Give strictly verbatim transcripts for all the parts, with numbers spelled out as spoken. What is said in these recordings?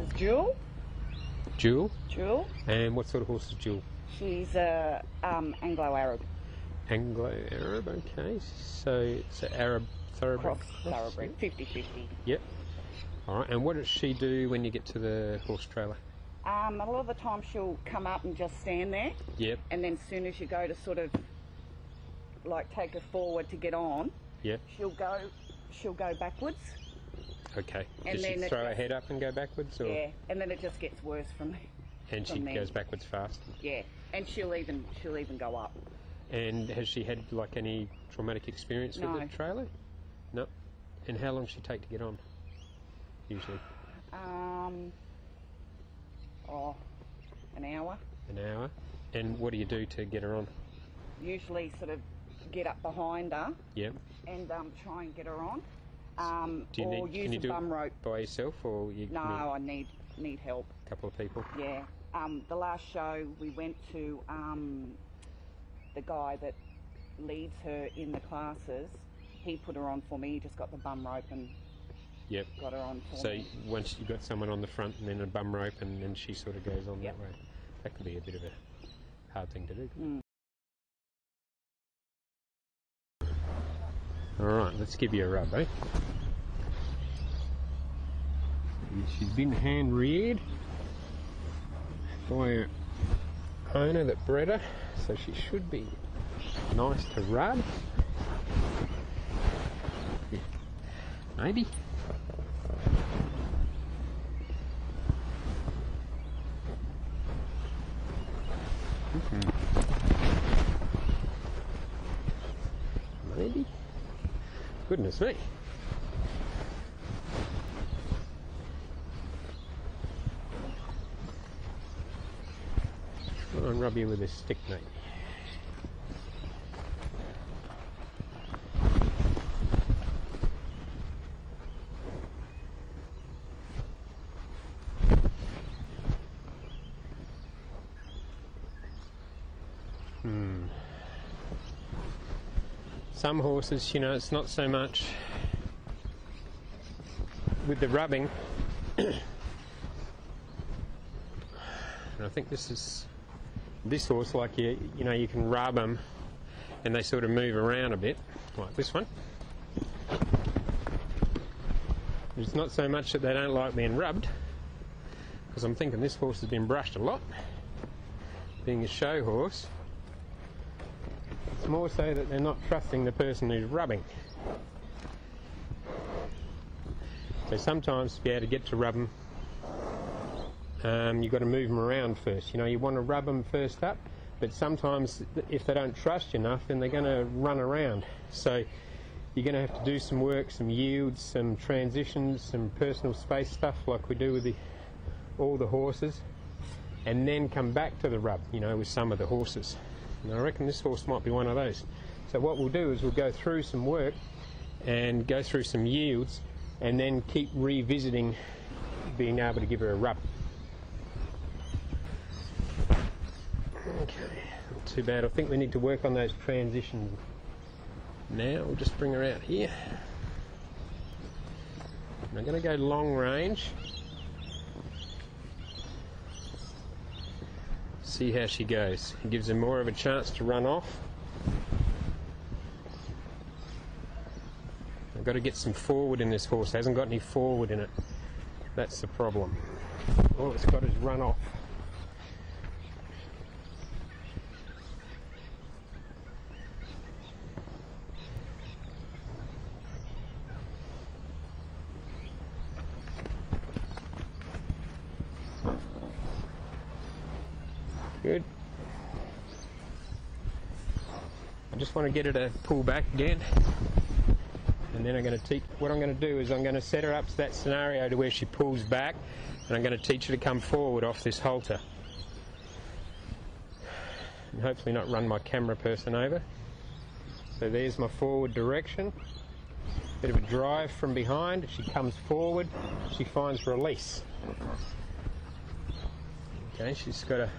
is Jewel. Jewel? Jewel. And what sort of horse is Jewel? She's a um, Anglo-Arab. Anglo-Arab, okay. So it's an Arab thoroughbred. Cross thoroughbred, fifty fifty. Yep. All right, and what does she do when you get to the horse trailer? Um, a lot of the time she'll come up and just stand there. Yep. And then as soon as you go to sort of like take her forward to get on, yep, she'll go she'll go backwards. Okay. And does then she throw her head up and go backwards? Or? Yeah, and then it just gets worse from there. And from she then. goes backwards fast? Yeah, and she'll even she'll even go up. And has she had like any traumatic experience no. with the trailer? No. And how long does she take to get on? Usually. Um, oh, an hour. An hour. And what do you do to get her on? Usually, sort of get up behind her. Yep. And um, try and get her on. Um, do you or need, use can you a do bum rope by yourself, or you? No, need I need need help. A couple of people. Yeah. Um, the last show we went to, um, the guy that leads her in the classes, he put her on for me. He just got the bum rope and. Yep. Got her on for so me. Once you've got someone on the front and then a bum rope and then she sort of goes on yep. that way. That could be a bit of a hard thing to do. Mm. Alright, let's give you a rub, eh? She's been hand reared by her owner that bred her, so she should be nice to rub. Maybe. Maybe. Goodness me. Try and rub you with a stick, mate. Hmm. Some horses, you know, it's not so much with the rubbing. And I think this is this horse, like you, you know, you can rub them, and they sort of move around a bit, like this one. It's not so much that they don't like being rubbed, because I'm thinking this horse has been brushed a lot, being a show horse. It's more so that they're not trusting the person who's rubbing. So sometimes to be able to get to rub them, um, you've got to move them around first. You know, you want to rub them first up, but sometimes if they don't trust you enough, then they're going to run around. So you're going to have to do some work, some yields, some transitions, some personal space stuff like we do with the, all the horses, and then come back to the rub, you know, with some of the horses. And I reckon this horse might be one of those. So what we'll do is we'll go through some work and go through some yields and then keep revisiting being able to give her a rub. Okay, not too bad. I think we need to work on those transitions now. We'll just bring her out here. And I'm going to go long range. See how she goes. It gives her more of a chance to run off. I've got to get some forward in this horse. It hasn't got any forward in it. That's the problem. All it's got is run off. Good. I just want to get her to pull back again, and then I'm going to teach. What I'm going to do is I'm going to set her up to that scenario to where she pulls back, and I'm going to teach her to come forward off this halter, and hopefully not run my camera person over. So there's my forward direction. Bit of a drive from behind. She comes forward. She finds release. Okay, she's got a.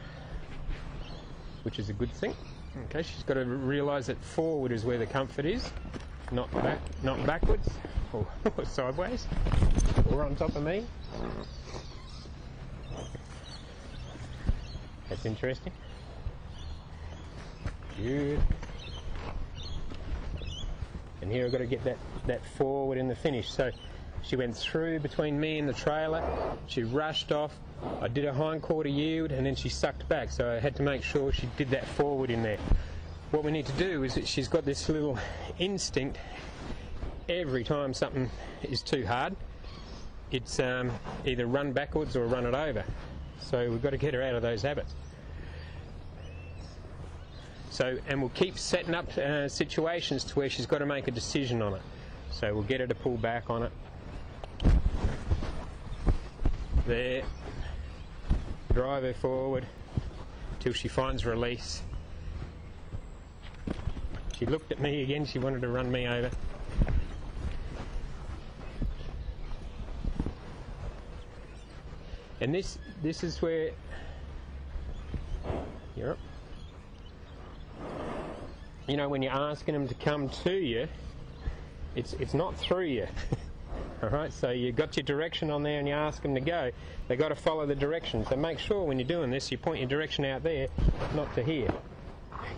Which is a good thing. Okay, she's got to realise that forward is where the comfort is, not back, not backwards, or, or sideways, or on top of me. That's interesting. Good. And here I've got to get that, that forward in the finish. So she went through between me and the trailer, she rushed off, I did a hind quarter yield and then she sucked back, so I had to make sure she did that forward in there. What we need to do is that she's got this little instinct every time something is too hard, it's um, either run backwards or run it over. So we've got to get her out of those habits. So, and we'll keep setting up uh, situations to where she's got to make a decision on it. So we'll get her to pull back on it. There, drive her forward till she finds release. She looked at me again, she wanted to run me over. And this this is where you're up. You know, when you're asking them to come to you, it's it's not through you. Alright, so you've got your direction on there and you ask them to go, they've got to follow the direction. So make sure when you're doing this, you point your direction out there, not to here.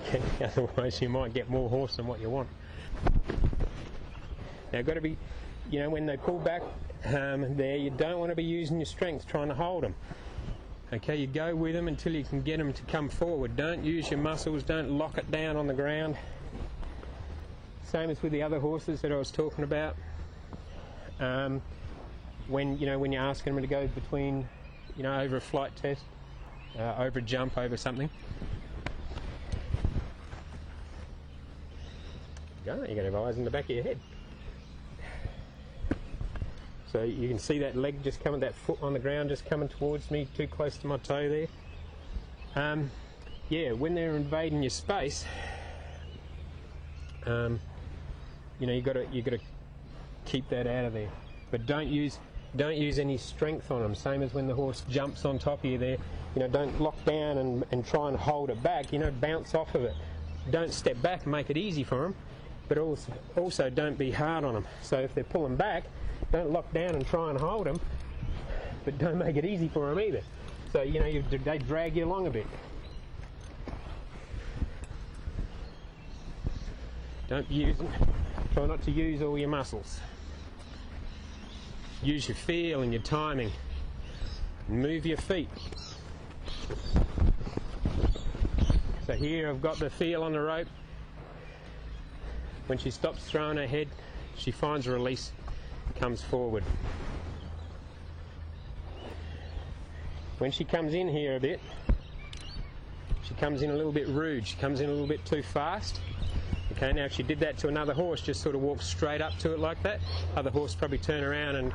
Okay, otherwise you might get more horse than what you want. Now, got to be, you know, when they pull back um, there, you don't want to be using your strength trying to hold them. Okay, you go with them until you can get them to come forward. Don't use your muscles, don't lock it down on the ground. Same as with the other horses that I was talking about. Um, when you know when you're asking them to go between, you know, over a flight test, uh, over a jump, over something. There you go. You're going to have eyes in the back of your head. So you can see that leg just coming, that foot on the ground just coming towards me, too close to my toe there. Um, yeah, when they're invading your space, um, you know you got to you got to. keep that out of there, but don't use don't use any strength on them. Same as when the horse jumps on top of you there, you know, don't lock down and, and try and hold it back, you know, bounce off of it. Don't step back and make it easy for them, but also, also don't be hard on them. So if they're pulling back, don't lock down and try and hold them, but don't make it easy for them either. So, you know, you, they drag you along a bit. Don't use them. Try not to use all your muscles. Use your feel and your timing. Move your feet. So here I've got the feel on the rope. When she stops throwing her head, she finds release, comes forward. When she comes in here a bit, she comes in a little bit rude, she comes in a little bit too fast. Okay, now if she did that to another horse, just sort of walk straight up to it like that, other horse probably turn around and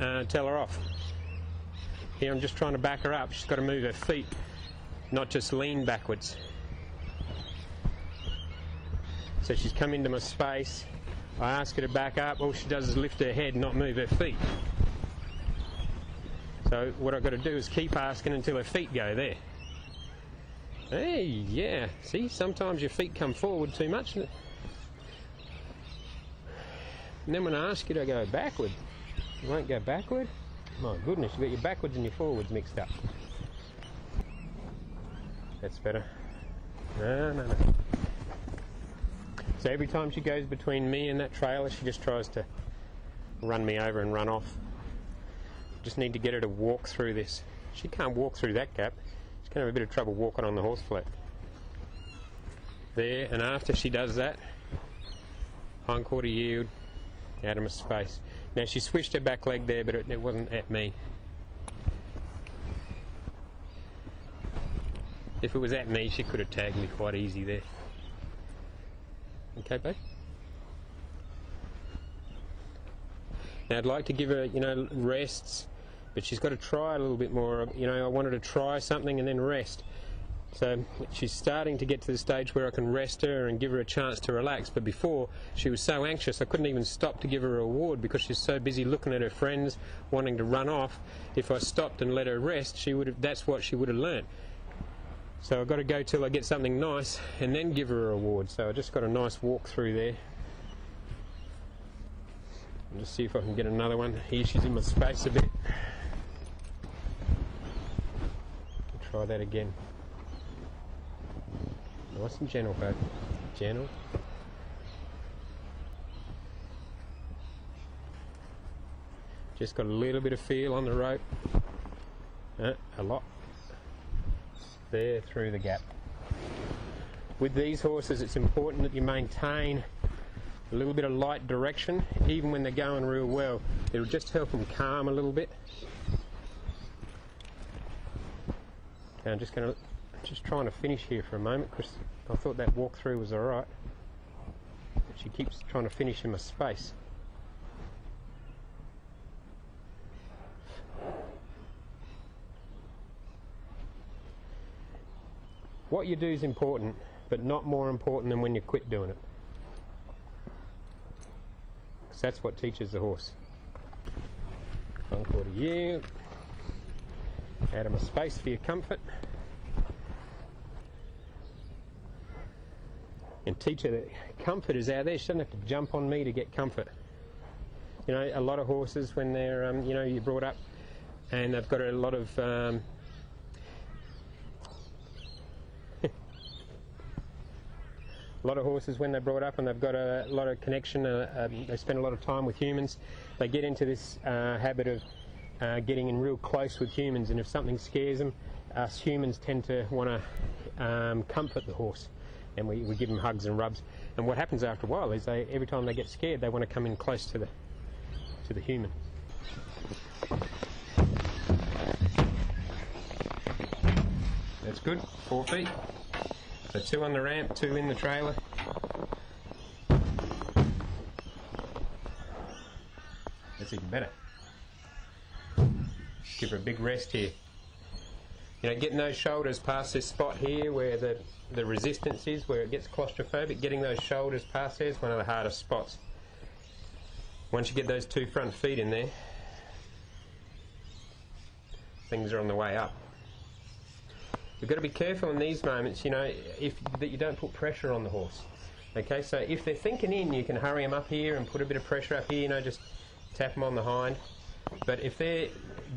uh, tell her off. Here I'm just trying to back her up, she's got to move her feet, not just lean backwards. So she's come into my space, I ask her to back up, all she does is lift her head, not move her feet. So what I've got to do is keep asking until her feet go there. Hey, yeah, see, sometimes your feet come forward too much. And then when I ask you to go backward, you won't go backward. My goodness, you've got your backwards and your forwards mixed up. That's better. No, no, no. So every time she goes between me and that trailer, she just tries to run me over and run off. Just need to get her to walk through this. She can't walk through that gap. She's going to have a bit of trouble walking on the horse flat. There, and after she does that, hind quarter yield, out of my space. Now she switched her back leg there, but it, it wasn't at me. If it was at me, she could have tagged me quite easy there. Okay, babe? Now I'd like to give her, you know, rests, but she's got to try a little bit more. You know, I wanted to try something and then rest. So she's starting to get to the stage where I can rest her and give her a chance to relax, but before she was so anxious I couldn't even stop to give her a reward because she's so busy looking at her friends, wanting to run off. If I stopped and let her rest, she would have, that's what she would have learned. So I've got to go till I get something nice and then give her a reward. So I just got a nice walk through there. I'll just see if I can get another one. Here she's in my space a bit. Try that again. Nice and gentle, bud. Gentle. Just got a little bit of feel on the rope. Uh, a lot. There, through the gap. With these horses, it's important that you maintain a little bit of light direction, even when they're going real well. It'll just help them calm a little bit. And I'm just going to, just trying to finish here for a moment, because I thought that walk through was alright. But she keeps trying to finish in my space. What you do is important, but not more important than when you quit doing it. Because that's what teaches the horse. One quarter yield. Out of my space for your comfort. And teach her that comfort is out there. She doesn't have to jump on me to get comfort. You know, a lot of horses, when they're, um, you know, you're brought up and they've got a lot of... Um, A lot of horses, when they're brought up and they've got a lot of connection, uh, uh, they spend a lot of time with humans, they get into this uh, habit of uh, getting in real close with humans, and if something scares them, us humans tend to want to um, comfort the horse, and we, we give them hugs and rubs. And what happens after a while is they, every time they get scared, they want to come in close to the, to the human. That's good, four feet. So two on the ramp, two in the trailer. That's even better. Give her a big rest here. You know, getting those shoulders past this spot here where the, the resistance is, where it gets claustrophobic, getting those shoulders past there is one of the hardest spots. Once you get those two front feet in there, things are on the way up. You've got to be careful in these moments, you know, if, that you don't put pressure on the horse. Okay, so if they're thinking in, you can hurry them up here and put a bit of pressure up here, you know, just tap them on the hind. But if they're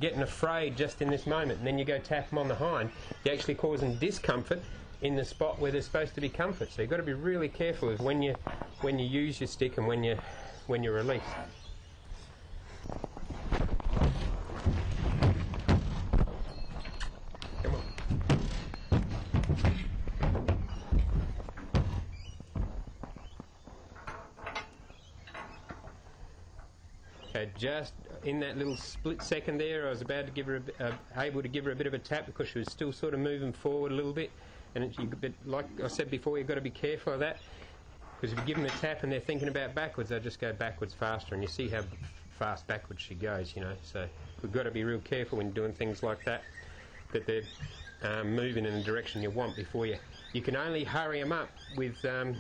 getting afraid just in this moment, and then you go tap them on the hind, you're actually causing discomfort in the spot where there's supposed to be comfort. So you've got to be really careful of when you, when you use your stick and when you, when you release. Just in that little split second there, I was about to give her a, uh, able to give her a bit of a tap because she was still sort of moving forward a little bit. And it, you, but like I said before, you've got to be careful of that, because if you give them a tap and they're thinking about backwards, they'll just go backwards faster. And you see how fast backwards she goes, you know. So we've got to be real careful when doing things like that, that they're um, moving in the direction you want before you. You can only hurry them up with, um,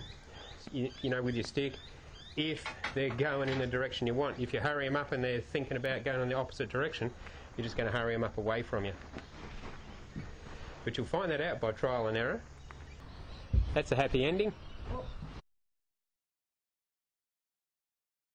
you, you know, with your stick, if they're going in the direction you want. If you hurry them up and they're thinking about going in the opposite direction, you're just going to hurry them up away from you. But you'll find that out by trial and error. That's a happy ending.